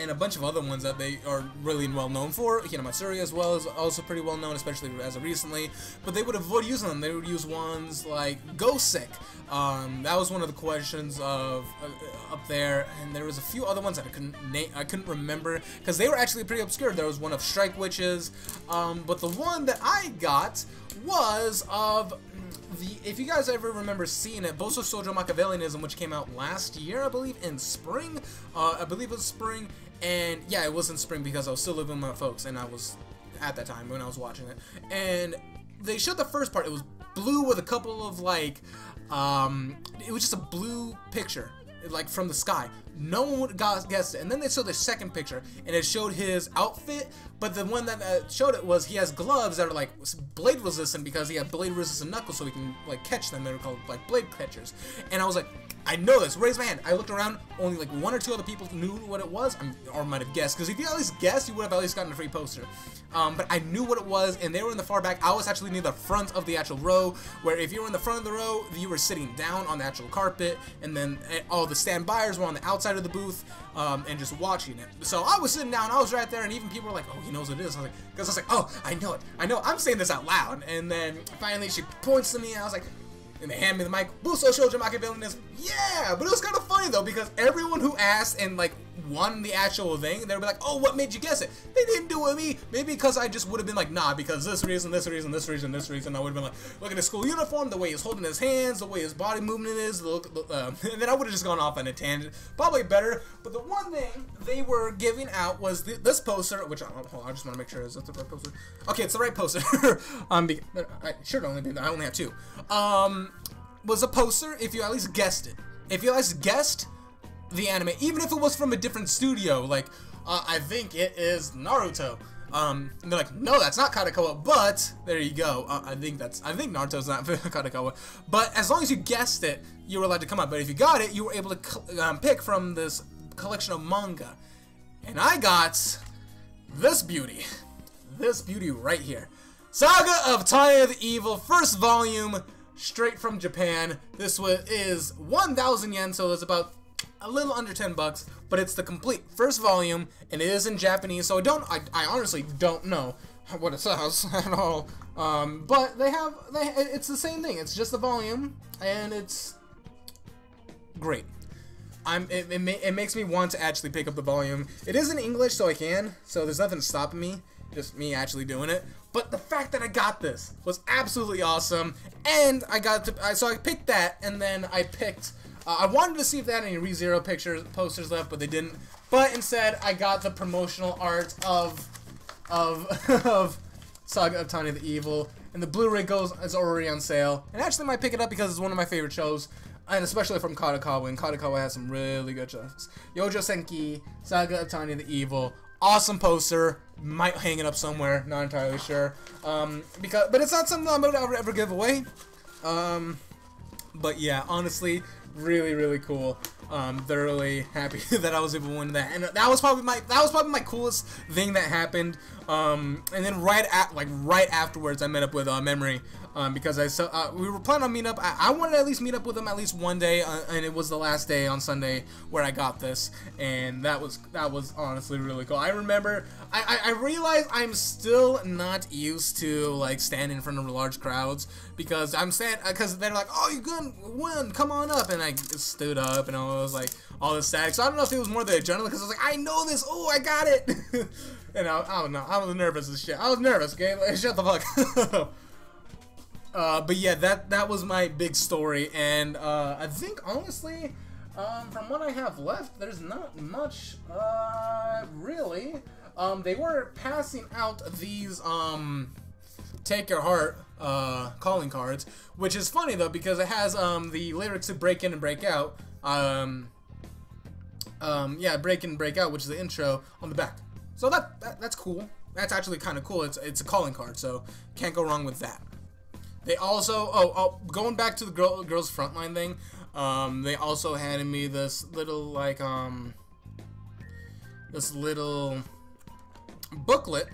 and a bunch of other ones that they are really well-known for. Hinamatsuri as well is also pretty well-known, especially as of recently, but they would avoid using them. They would use ones like Go Sick. Um, that was one of the questions of uh, up there, and there was a few other ones that I couldn't name, I couldn't remember because they were actually pretty obscure. There was one of Strike Witches, um, but the one that I got was of the. If you guys ever remember seeing it, Boso Sojo Machiavellianism, which came out last year, I believe, in spring. Uh, I believe it was spring, and yeah, it was in spring because I was still living with my folks, and I was at that time when I was watching it, and they showed the first part. It was blue with a couple of like. Um, it was just a blue picture, like from the sky. No one got guessed it. And then they showed the second picture, and it showed his outfit. But the one that uh, showed it was he has gloves that are like blade resistant because he had blade resistant knuckles, so he can like catch them. They were called like blade catchers. And I was like, I know this. Raise my hand. I looked around. Only like one or two other people knew what it was, I'm, or might have guessed. Because if you at least guessed, you would have at least gotten a free poster. Um, but I knew what it was, and they were in the far back. I was actually near the front of the actual row, where if you were in the front of the row, you were sitting down on the actual carpet, and then all the standbyers were on the outside of the booth um, and just watching it. So I was sitting down. I was right there, and even people were like, "Oh, he knows what it is." I was like, because I was like, "Oh, I know it. I know. I'm saying this out loud." And then finally, she points to me, and I was like. And they hand me the mic. Boso Shoujo Machiavellianism. Yeah, but it was kind of funny though because everyone who asked and like won the actual thing, they were like, "Oh, what made you guess it?" They didn't do it with me. Maybe because I just would have been like, "Nah," because this reason, this reason, this reason, this reason. I would have been like, look at his school uniform, the way he's holding his hands, the way his body movement is. Look, look uh, and then I would have just gone off on a tangent. Probably better. But the one thing they were giving out was th this poster, which I don't. Hold on, I just want to make sure is that the right poster. Okay, it's the right poster. um, be I should only be. I only have two. Um, was a poster if you at least guessed it. If you at least guessed. The anime, even if it was from a different studio, like uh, I think it is Naruto. Um, and they're like, no, that's not Kadokawa, but there you go. Uh, I think that's, I think Naruto's not Kadokawa. But as long as you guessed it, you were allowed to come out. But if you got it, you were able to um, pick from this collection of manga. And I got this beauty, this beauty right here, Saga of Tanya the Evil, first volume, straight from Japan. This one is one thousand yen, so that's about. A little under ten bucks, but it's the complete first volume, and it is in Japanese, so I don't, I, I honestly don't know what it says at all, um, but they have, they, it's the same thing, it's just the volume, and it's great. I'm, it, it, ma it makes me want to actually pick up the volume. It is in English, so I can, so there's nothing stopping me, just me actually doing it. But the fact that I got this was absolutely awesome, and I got to, I, so I picked that, and then I picked, uh, I wanted to see if they had any ReZero pictures, posters left, but they didn't. But instead, I got the promotional art of, of, of Saga of Tanya the Evil, and the Blu-ray goes, is already on sale, and I actually might pick it up because it's one of my favorite shows, and especially from Kadokawa, and Kadokawa has some really good shows. Yojo Senki, Saga of Tanya the Evil, awesome poster, might hang it up somewhere, not entirely sure, um, because, but it's not something I'm gonna ever give away, um, but yeah, honestly, really, really cool. Um, thoroughly happy that I was able to win that, and that was probably my that was probably my coolest thing that happened. Um, and then right at like right afterwards, I met up with uh, Memory, um, because I so uh, we were planning on meeting up. I, I wanted to at least meet up with him at least one day, uh, and it was the last day on Sunday where I got this, and that was that was honestly really cool. I remember I I, I realized I'm still not used to like standing in front of large crowds, because I'm stand because they're like, oh, you're gonna win, come on up, and I stood up and all. I was like all the static, so I don't know if it was more the adrenaline because I was like, I know this, oh, I got it, and I, I don't know, I was nervous as shit. I was nervous, okay, like, shut the fuck up. uh, but yeah, that that was my big story, and uh, I think honestly, um, from what I have left, there's not much, uh, really. Um, they were passing out these um, Take Your Heart uh, calling cards, which is funny though because it has um, the lyrics to Break In and Break Out. Um, um, yeah, Break In, Break Out, which is the intro on the back. So that, that that's cool. That's actually kind of cool. It's it's a calling card, so can't go wrong with that. They also, oh, oh going back to the girl, Girls Frontline thing, um, they also handed me this little, like, um, this little booklet,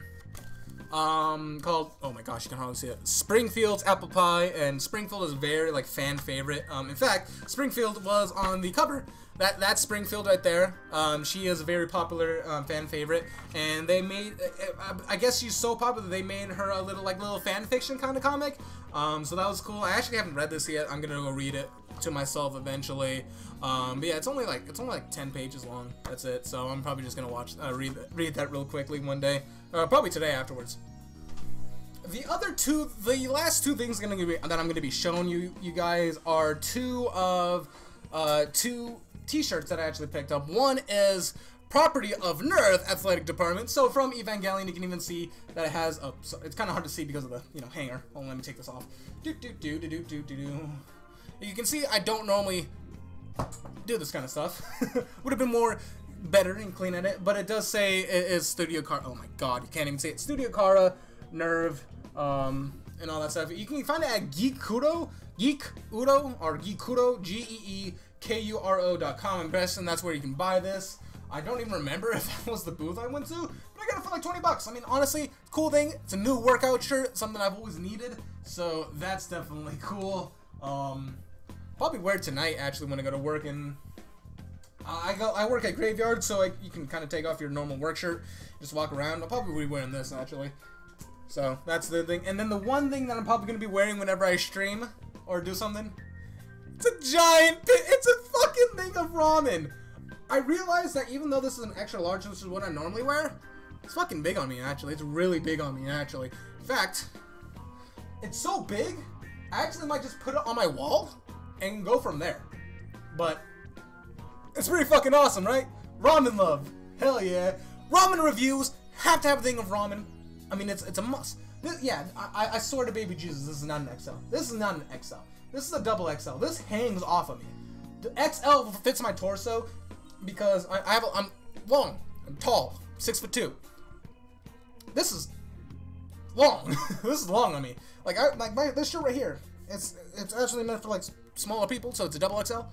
um, called, oh my gosh, you can hardly see it, Springfield's Apple Pie, and Springfield is very, like, fan favorite. Um, in fact, Springfield was on the cover. That, that's Springfield right there. Um, she is a very popular um, fan favorite, and they made, I guess she's so popular, they made her a little, like, little fan fiction kind of comic, um, so that was cool. I actually haven't read this yet. I'm gonna go read it to myself eventually, um, but yeah, it's only, like, it's only, like, ten pages long, that's it, so I'm probably just gonna watch, uh, read, read that real quickly one day, uh, probably today afterwards. The other two, the last two things gonna be, that I'm gonna be showing you, you guys, are two of, uh, two t-shirts that I actually picked up. One is property of Nerf Athletic Department, so from Evangelion you can even see that it has a, so it's kind of hard to see because of the, you know, hanger. Oh, let me take this off. Do do do do do do do do. You can see I don't normally do this kind of stuff. Would have been more better and clean at it, but it does say it is Studio Kara. Oh my god, you can't even see it. Studio Kara, Nerve, um, and all that stuff. You can find it at Geekuro, Geekuro, or Geekuro, G E E K U R O dot com. I'm guessing that's where you can buy this. I don't even remember if that was the booth I went to, but I got it for like twenty bucks. I mean, honestly, cool thing. It's a new workout shirt, something I've always needed, so that's definitely cool. Um, probably wear it tonight actually when I go to work, and uh, I go I work at Graveyard, so I, you can kind of take off your normal work shirt, just walk around. I'll probably be wearing this actually. So that's the thing. And then the one thing that I'm probably gonna be wearing whenever I stream or do something, it's a giant pit. It's a fucking thing of ramen. I realized that even though this is an extra large, which is what I normally wear, it's fucking big on me actually. It's really big on me actually. In fact, it's so big, I actually might just put it on my wall and go from there. But it's pretty fucking awesome, right? Ramen love. Hell yeah. Ramen reviews. Have to have a thing of ramen. I mean, it's it's a must. This, yeah, I, I swear to baby Jesus, this is not an X L. This is not an X L. This is a double X L. This hangs off of me. The X L fits my torso because I, I have a, I'm long. I'm tall. Six foot two. This is long. This is long on me. Like I like my this shirt right here. It's it's actually meant for like smaller people, so it's a double X L,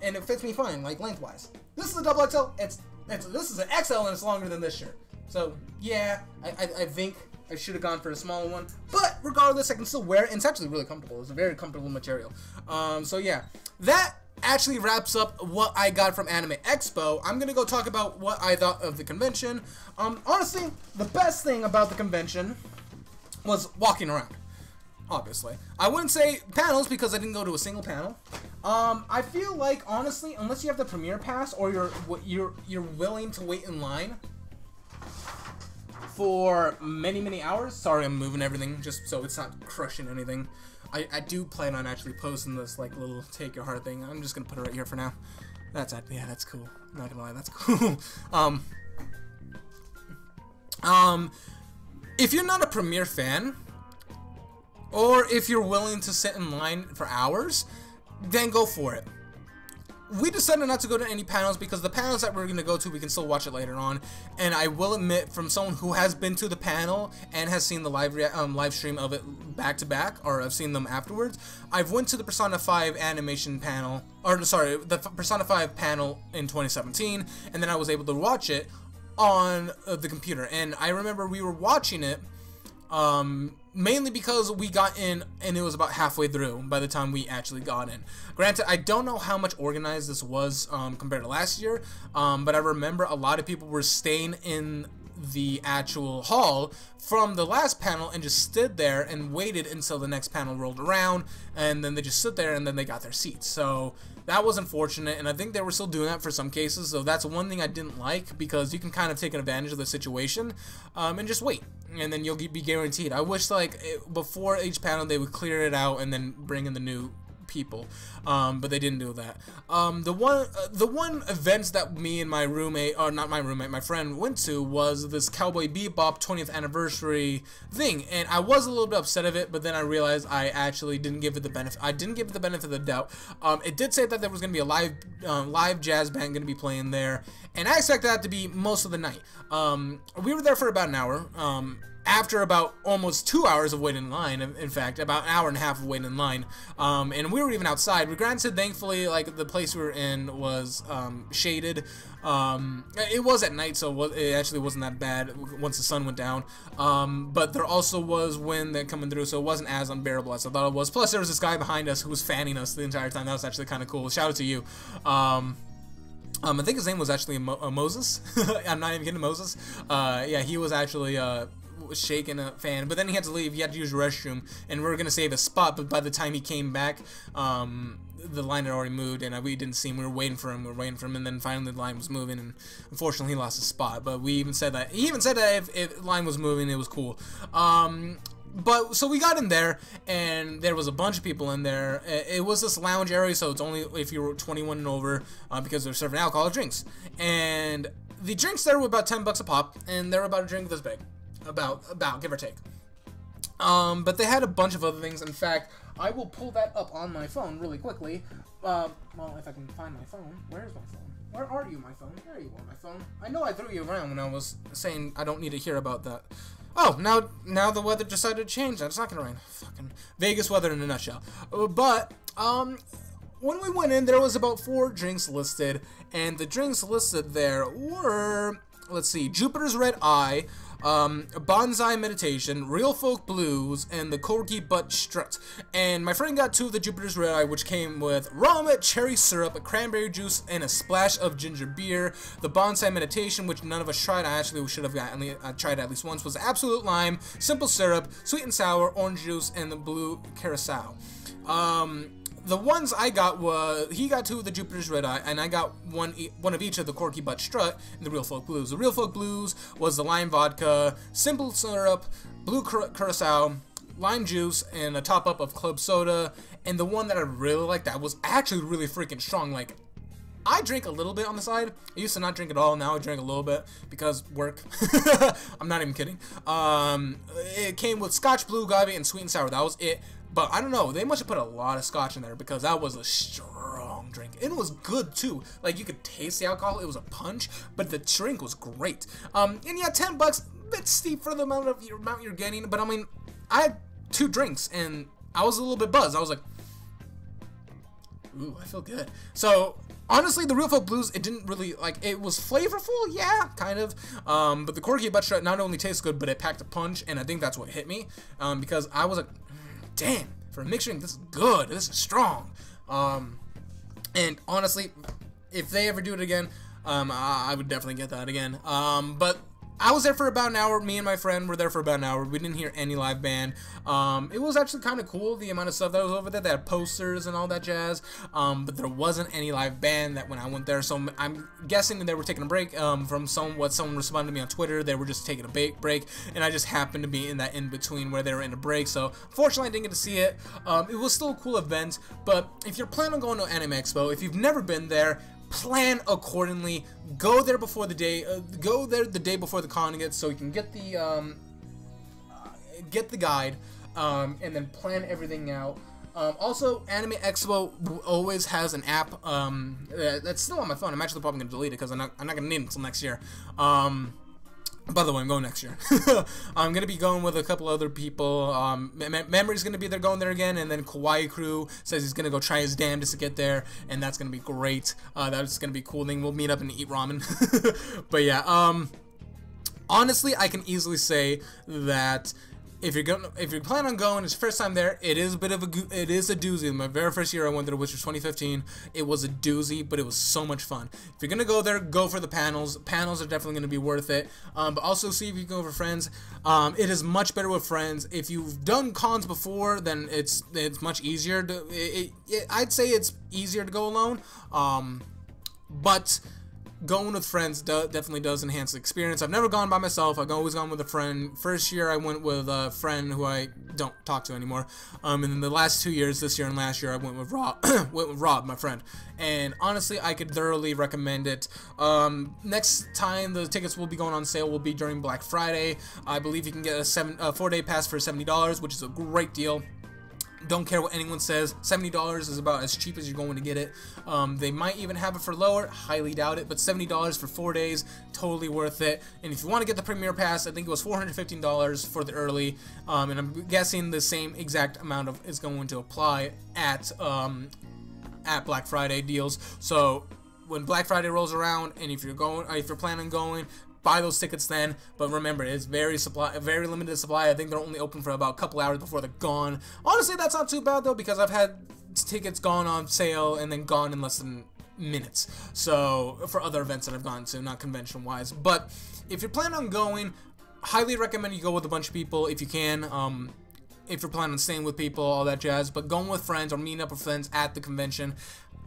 and it fits me fine like lengthwise. This is a double X L. It's it's this is an X L, and it's longer than this shirt. So yeah, I I, I think I should have gone for a smaller one, but regardless, I can still wear it, and it's actually really comfortable. It's a very comfortable material. Um, so yeah, that actually wraps up what I got from Anime Expo. I'm gonna go talk about what I thought of the convention. Um, honestly, the best thing about the convention was walking around. Obviously, I wouldn't say panels because I didn't go to a single panel. Um, I feel like honestly, unless you have the premiere pass or you're you're you're willing to wait in line for many, many hours. Sorry, I'm moving everything just so it's not crushing anything. I, I do plan on actually posting this like little take your heart thing. I'm just gonna put it right here for now. That's it. Yeah, that's cool. I'm not gonna lie, that's cool. um, um, if you're not a Premiere fan, or if you're willing to sit in line for hours, then go for it. We decided not to go to any panels because the panels that we're going to go to, we can still watch it later on. And I will admit, from someone who has been to the panel and has seen the live rea um, live stream of it back to back, or I've seen them afterwards, I've went to the Persona five animation panel, or sorry, the Persona five panel in twenty seventeen, and then I was able to watch it on uh, the computer. And I remember we were watching it, um... mainly because we got in, and it was about halfway through by the time we actually got in. Granted, I don't know how much organized this was um, compared to last year, um, but I remember a lot of people were staying in the actual hall from the last panel and just stood there and waited until the next panel rolled around, and then they just stood there and then they got their seats. So that was unfortunate, and I think they were still doing that for some cases, so that's one thing I didn't like, because you can kind of take advantage of the situation um, and just wait, and then you'll be guaranteed. I wish like it, before each panel they would clear it out and then bring in the new people, um, but they didn't do that. Um, the one, uh, the one event that me and my roommate, or not my roommate, my friend went to was this Cowboy Bebop twentieth anniversary thing, and I was a little bit upset of it, but then I realized I actually didn't give it the benefit. I didn't give it the benefit of the doubt. Um, it did say that there was going to be a live, um, live jazz band going to be playing there, and I expected that to be most of the night. Um, we were there for about an hour. Um, after about almost two hours of waiting in line, in fact, about an hour and a half of waiting in line, um, and we were even outside. Granted, thankfully, like, the place we were in was, um, shaded, um, it was at night, so it actually wasn't that bad once the sun went down, um, but there also was wind that coming through, so it wasn't as unbearable as I thought it was. Plus, there was this guy behind us who was fanning us the entire time. That was actually kind of cool. Shout out to you. Um... Um, I think his name was actually Mo uh, Moses. I'm not even kidding, Moses. Uh, yeah, he was actually uh, shaking a fan, but then he had to leave. He had to use the restroom, and we were gonna save a spot. But by the time he came back, um, the line had already moved, and we didn't see him. We were waiting for him. We were waiting for him, and then finally the line was moving, and unfortunately he lost his spot. But we even said that he even said that if, if the line was moving, it was cool. Um, But, so we got in there, and there was a bunch of people in there. It was this lounge area, so it's only if you were twenty-one and over, uh, because they're serving alcohol drinks. And the drinks there were about ten bucks a pop, and they were about a drink this big. About, about, give or take. Um, but they had a bunch of other things. In fact, I will pull that up on my phone really quickly. Uh, well, if I can find my phone. Where's my phone? Where are you, my phone? There you are, my phone. I know I threw you around when I was saying I don't need to hear about that. Oh, now now the weather decided to change. It's not gonna rain. Fucking Vegas weather in a nutshell. But um, when we went in, there was about four drinks listed, and the drinks listed there were, let's see, Jupiter's Red Eye, um, Bonsai Meditation, Real Folk Blues, and the Corgi Butt Strut. And my friend got two of the Jupiter's Red Eye, which came with ramen, cherry syrup, a cranberry juice, and a splash of ginger beer. The Bonsai Meditation, which none of us tried, I actually should have gotten, I tried at least once, was Absolute Lime, Simple Syrup, Sweet and Sour, Orange Juice, and the Blue Curacao. Um... The ones I got was, he got two of the Jupiter's Red Eye, and I got one e one of each of the Corky Butt Strut and the Real Folk Blues. The Real Folk Blues was the lime vodka, simple syrup, blue cur curacao, lime juice, and a top-up of club soda. And the one that I really liked that was actually really freaking strong. Like, I drink a little bit on the side. I used to not drink at all. Now I drink a little bit because work. I'm not even kidding. Um, it came with Scotch, Blue Agave, and Sweet and Sour. That was it. But I don't know, they must have put a lot of scotch in there because that was a strong drink. It was good too. Like, you could taste the alcohol, it was a punch, but the drink was great. Um, and yeah, ten bucks, a bit steep for the amount of your amount you're getting, but I mean, I had two drinks and I was a little bit buzzed. I was like, ooh, I feel good. So honestly, the Real Folk Blues, it didn't really, like, it was flavorful, yeah, kind of. Um, but the Corgi Butt Strut not only tastes good, but it packed a punch, and I think that's what hit me. Um, because I was like, damn, for a mixed drink, this is good, this is strong. Um, and honestly, if they ever do it again, um, I, I would definitely get that again. Um, but I was there for about an hour. Me and my friend were there for about an hour. We didn't hear any live band. Um, it was actually kind of cool, the amount of stuff that was over there. They had posters and all that jazz. Um, but there wasn't any live band that when I went there. So I'm guessing that they were taking a break um, from some, what someone responded to me on Twitter. They were just taking a big break. And I just happened to be in that in between where they were in a break. So fortunately, I didn't get to see it. Um, it was still a cool event. But if you're planning on going to Anime Expo, if you've never been there, plan accordingly. Go there before the day. Uh, go there the day before the con gets, so you can get the um, uh, get the guide, um, and then plan everything out. Um, also, Anime Expo always has an app um, that's still on my phone. I'm actually probably gonna delete it because I'm not I'm not gonna need it until next year. Um, By the way, I'm going next year. I'm going to be going with a couple other people. Um, Mem Memory's going to be there, going there again. And then Kawaii Crew says he's going to go try his damnedest to get there. And that's going to be great. Uh, that's going to be cool. Then we'll meet up and eat ramen. But yeah, um, honestly, I can easily say that if you're going, if you're planning on going, it's your first time there. It is a bit of a, it is a doozy. My very first year I went there, which was twenty fifteen, it was a doozy, but it was so much fun. If you're gonna go there, go for the panels. Panels are definitely gonna be worth it. Um, but also see if you can go for friends. Um, it is much better with friends. If you've done cons before, then it's it's much easier. To, it, it, I'd say it's easier to go alone. Um, but going with friends do definitely does enhance the experience. I've never gone by myself. I've always gone with a friend. First year I went with a friend who I don't talk to anymore. Um, and then the last two years, this year and last year, I went with Rob, went with Rob, my friend. And honestly, I could thoroughly recommend it. Um, next time the tickets will be going on sale will be during Black Friday. I believe you can get a seven, a four-day pass for seventy dollars, which is a great deal. Don't care what anyone says. seventy dollars is about as cheap as you're going to get it. Um, they might even have it for lower. Highly doubt it. But seventy dollars for four days, totally worth it. And if you want to get the Premier Pass, I think it was four hundred fifteen dollars for the early. Um, and I'm guessing the same exact amount of is going to apply at um, at Black Friday deals. So when Black Friday rolls around, and if you're going, if you're planning on going, buy those tickets then, but remember, it's very supply, very limited supply. I think they're only open for about a couple hours before they're gone. Honestly, that's not too bad though, because I've had tickets gone on sale and then gone in less than minutes. So for other events that I've gone to, not convention wise. But if you're planning on going, highly recommend you go with a bunch of people if you can. Um, if you're planning on staying with people, all that jazz. But going with friends or meeting up with friends at the convention,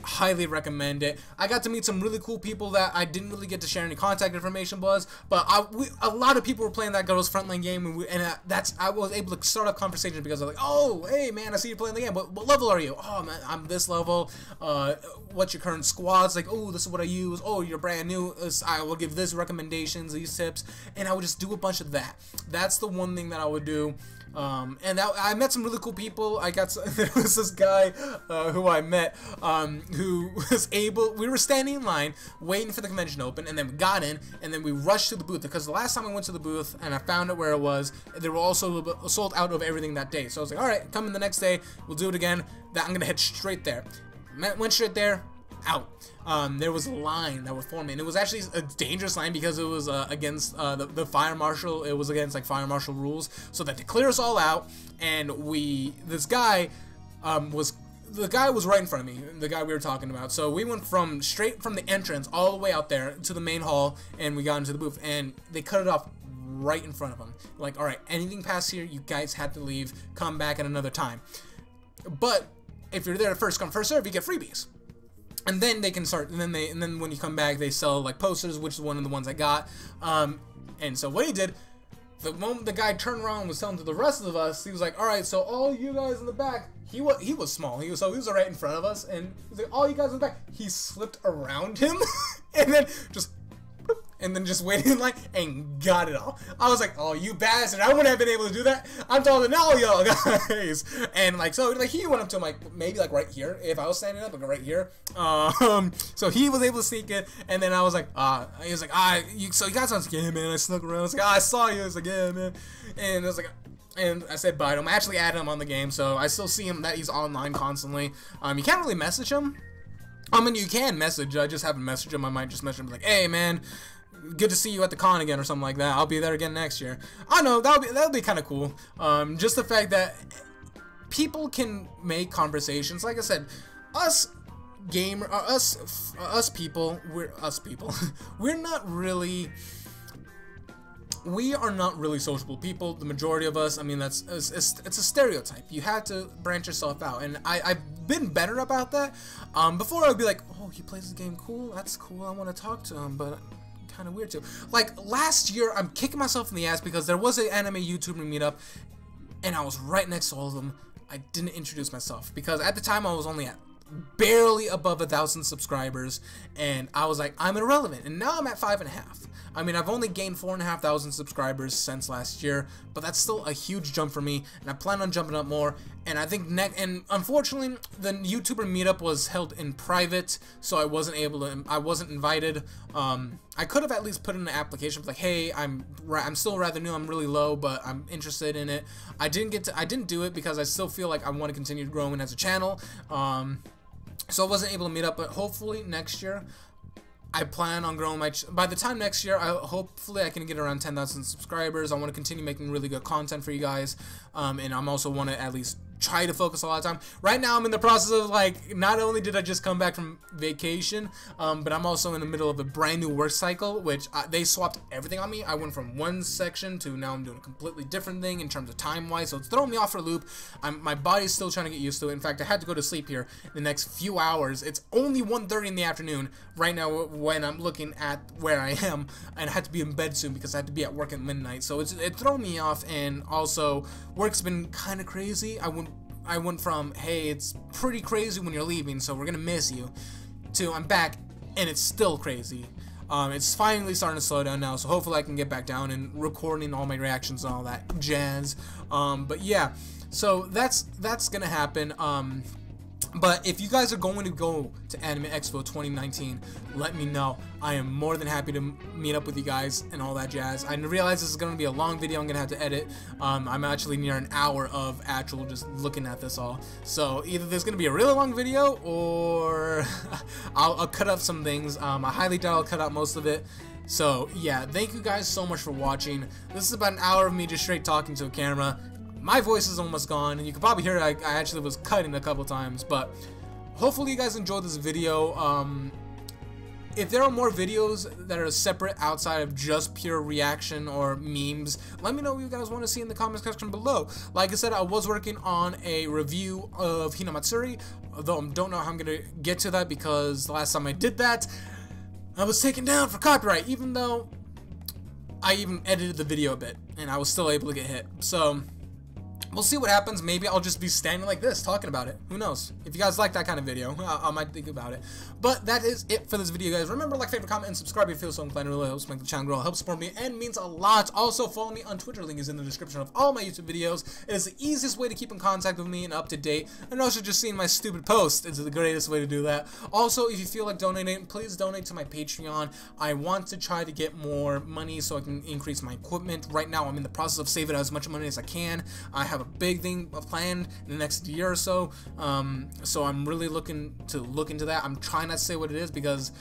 highly recommend it. I got to meet some really cool people that I didn't really get to share any contact information was, but I, we, a lot of people were playing that Girls Frontline game, and, we, and I, that's I was able to start up conversations because I'm like, oh, hey man, I see you playing the game. What, what level are you? Oh man, I'm this level. Uh, what's your current squads? Like, oh, this is what I use. Oh, you're brand new. I will give this recommendations, these tips, and I would just do a bunch of that. That's the one thing that I would do. Um, and that, I met some really cool people. I got some, there was this guy uh, who I met um, who was able, we were standing in line waiting for the convention to open, and then we got in, and then we rushed to the booth because the last time I went to the booth and I found out where it was, they were also sold out of everything that day. So I was like, alright, come in the next day, we'll do it again. That I'm gonna head straight there. Went straight there, out. Um, there was a line that was forming, and it was actually a dangerous line because it was uh, against uh, the, the fire marshal. It was against like fire marshal rules, so that to clear us all out. And we, this guy um, was, the guy was right in front of me, the guy we were talking about. So we went from straight from the entrance all the way out there to the main hall, and we got into the booth, and they cut it off right in front of him. Like, all right, anything past here, you guys had to leave. Come back at another time. But if you're there first come first serve, you get freebies. And then they can start, and then they, and then when you come back, they sell like posters, which is one of the ones I got. Um, and so what he did, the moment the guy turned around and was telling to the rest of us, he was like, "All right, so all you guys in the back," he was he was small, he was so he was right in front of us, and he was like, "All you guys in the back," he slipped around him, and then just. And then just waited in line and got it all. I was like, "Oh, you bastard! I wouldn't have been able to do that. I'm taller than all y'all guys." And like, so like he went up to him, like maybe like right here. If I was standing up, like right here. Um, so he was able to sneak it. And then I was like, "Ah," uh, he was like, "Ah." You, so you guys was like, "Yeah, man, I snuck around." I was like, "Ah, I saw you." I was like, "Yeah, man." And I was like, and I said bye to him. I actually added him on the game, so I still see him. That he's online constantly. Um, you can't really message him. I mean, you can message. I just haven't messaged him. I might just message him like, "Hey, man. Good to see you at the con again," or something like that. I'll be there again next year. I know that'll be that'll be kind of cool. Um, just the fact that people can make conversations. Like I said, us gamer, uh, us uh, us people, we're us people. We're not really we are not really sociable people, the majority of us. I mean, that's it's, it's a stereotype. You had to branch yourself out, and I, I've been better about that. Um, before, I'd be like, oh, he plays this game, cool, that's cool, I want to talk to him, but kind of weird too. Like, last year, I'm kicking myself in the ass because there was an anime YouTuber meetup, and I was right next to all of them. I didn't introduce myself because at the time I was only at barely above a thousand subscribers, and I was like, I'm irrelevant, and now I'm at five and a half. I mean, I've only gained four and a half thousand subscribers since last year, but that's still a huge jump for me, and I plan on jumping up more. And I think next, and unfortunately, the YouTuber meetup was held in private, so I wasn't able to. I wasn't invited. Um, I could have at least put in an application, like, hey, I'm I'm still rather new, I'm really low, but I'm interested in it. I didn't get to. I didn't do it because I still feel like I want to continue growing as a channel. Um, so I wasn't able to meet up, but hopefully next year. I plan on growing my ch by the time next year, I hopefully I can get around ten thousand subscribers. I want to continue making really good content for you guys, um, and I'm also want to at least try to focus a lot of time. Right now, I'm in the process of, like, not only did I just come back from vacation, um, but I'm also in the middle of a brand new work cycle, which I, they swapped everything on me. I went from one section to now I'm doing a completely different thing in terms of time-wise, so it's throwing me off for a loop. I'm, my body's still trying to get used to it. In fact, I had to go to sleep here in the next few hours. It's only one thirty in the afternoon right now when I'm looking at where I am, and I had to be in bed soon because I had to be at work at midnight, so it's, it threw me off, and also, work's been kind of crazy. I went I went from, hey, it's pretty crazy when you're leaving, so we're gonna miss you, to I'm back, and it's still crazy. Um, it's finally starting to slow down now, so hopefully I can get back down and recording all my reactions and all that jazz. Um, but yeah, so that's that's gonna happen. Um, but if you guys are going to go to Anime Expo twenty nineteen, let me know. I am more than happy to meet up with you guys and all that jazz. I realize this is going to be a long video. I'm going to have to edit. Um, I'm actually near an hour of actual just looking at this all. So either there's going to be a really long video, or I'll, I'll cut up some things. Um, I highly doubt I'll cut out most of it. So yeah, thank you guys so much for watching. This is about an hour of me just straight talking to a camera. My voice is almost gone, and you can probably hear I, I actually was cutting a couple times, but hopefully you guys enjoyed this video. Um, if there are more videos that are separate outside of just pure reaction or memes, let me know what you guys want to see in the comments section below. Like I said, I was working on a review of Hinamatsuri, although I don't know how I'm going to get to that because the last time I did that, I was taken down for copyright, even though I even edited the video a bit, and I was still able to get hit. So we'll see what happens. Maybe I'll just be standing like this talking about it. Who knows? If you guys like that kind of video, I, I might think about it. But that is it for this video, guys. Remember, like, favorite, comment, and subscribe if you feel so inclined. It really helps make the channel grow, helps support me, and means a lot. Also, follow me on Twitter. Link is in the description of all my YouTube videos. It is the easiest way to keep in contact with me and up to date. And also, just seeing my stupid posts is the greatest way to do that. Also, if you feel like donating, please donate to my Patreon. I want to try to get more money so I can increase my equipment. Right now, I'm in the process of saving as much money as I can. I have a big thing planned in the next year or so, um, so I'm really looking to look into that. I'm trying not to say what it is because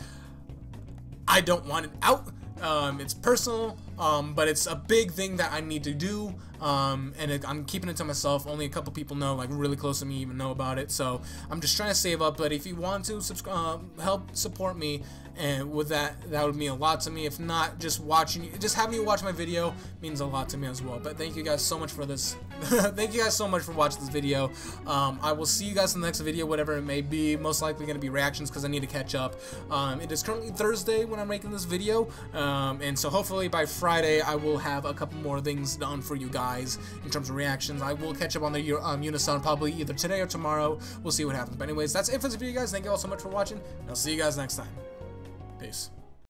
I don't want it out. Um, it's personal, um, but it's a big thing that I need to do, um, and it, I'm keeping it to myself. Only a couple people know, like really close to me, even know about it. So I'm just trying to save up. But if you want to subscribe, uh, help support me, and with that, that would mean a lot to me. If not, just watching, just having you watch my video means a lot to me as well. But thank you guys so much for this. Thank you guys so much for watching this video. Um, I will see you guys in the next video, whatever it may be. Most likely going to be reactions because I need to catch up. Um, it is currently Thursday when I'm making this video. Um, Um, and so hopefully by Friday I will have a couple more things done for you guys in terms of reactions. I will catch up on the um, Unison probably either today or tomorrow. We'll see what happens. But anyways, that's it for this video, guys. Thank you all so much for watching, and I'll see you guys next time. Peace.